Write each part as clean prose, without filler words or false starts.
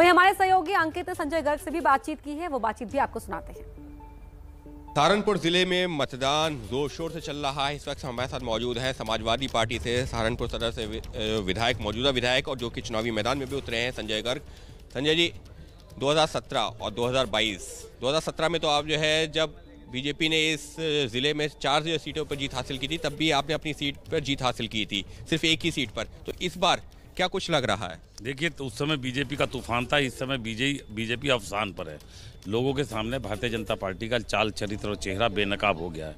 वहीं हमारे सहयोगी अंकित संजय गर्ग से भी बातचीत की है, वो बातचीत भी आपको सुनाते हैं। सारनपुर जिले में मतदान जोर शोर से चल रहा है। इस वक्त हमारे साथ मौजूद है समाजवादी पार्टी से सहारनपुर सदर से विधायक, मौजूदा विधायक और जो कि चुनावी मैदान में भी उतरे हैं, संजय गर्ग। संजय जी, 2017 और 2022, 2017 में तो आप जो है जब बीजेपी ने इस ज़िले में 4 सीटों पर जीत हासिल की थी, तब भी आपने अपनी सीट पर जीत हासिल की थी, सिर्फ एक ही सीट पर। तो इस बार क्या कुछ लग रहा है? देखिए, तो उस समय बीजेपी का तूफान था, इस समय बीजेपी अफसान पर है। लोगों के सामने भारतीय जनता पार्टी का चाल, चरित्र और चेहरा बेनकाब हो गया है।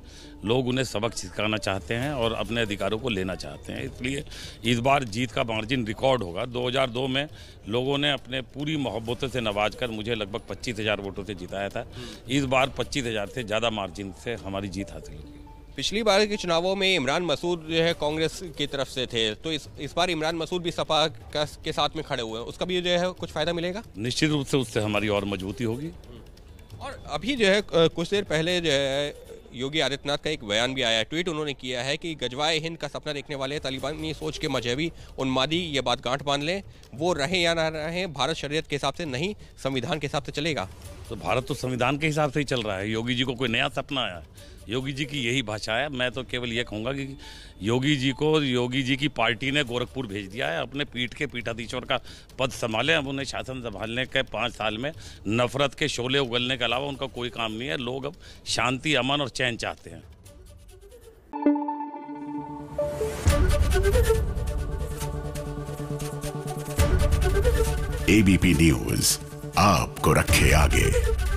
लोग उन्हें सबक सिखाना चाहते हैं और अपने अधिकारों को लेना चाहते हैं। इसलिए इस बार जीत का मार्जिन रिकॉर्ड होगा। 2002 में लोगों ने अपने पूरी मोहब्बतों से नवाज कर मुझे लगभग 25,000 वोटों से जिताया था। इस बार 25,000 से ज़्यादा मार्जिन से हमारी जीत हासिल हुई। पिछली बार के चुनावों में इमरान मसूद जो है कांग्रेस की तरफ से थे, तो इस बार इमरान मसूद भी सपा के साथ में खड़े हुए हैं, उसका भी जो है कुछ फ़ायदा मिलेगा? निश्चित रूप से उससे हमारी और मजबूती होगी। और अभी जो है कुछ देर पहले जो है योगी आदित्यनाथ का एक बयान भी आया है, ट्वीट उन्होंने किया है कि गजवाए हिंद का सपना देखने वाले तालिबानी सोच के मजहबी उन्मादी ये बात गांठ बांध लें, वो रहें या ना रहें, भारत शरीयत के हिसाब से नहीं संविधान के हिसाब से चलेगा। तो भारत तो संविधान के हिसाब से ही चल रहा है। योगी जी को कोई नया सपना आया है? योगी जी की यही भाषा है। मैं तो केवल ये कहूँगा कि योगी जी को योगी जी की पार्टी ने गोरखपुर भेज दिया है। अपने पीठ के पीठाधीश्वर का पद संभालें। अब उन्हें शासन संभालने के 5 साल में नफरत के शोले उगलने के अलावा उनका कोई काम नहीं है। लोग अब शांति, अमन और चैन चाहते हैं। एबीपी न्यूज आपको रखे आगे।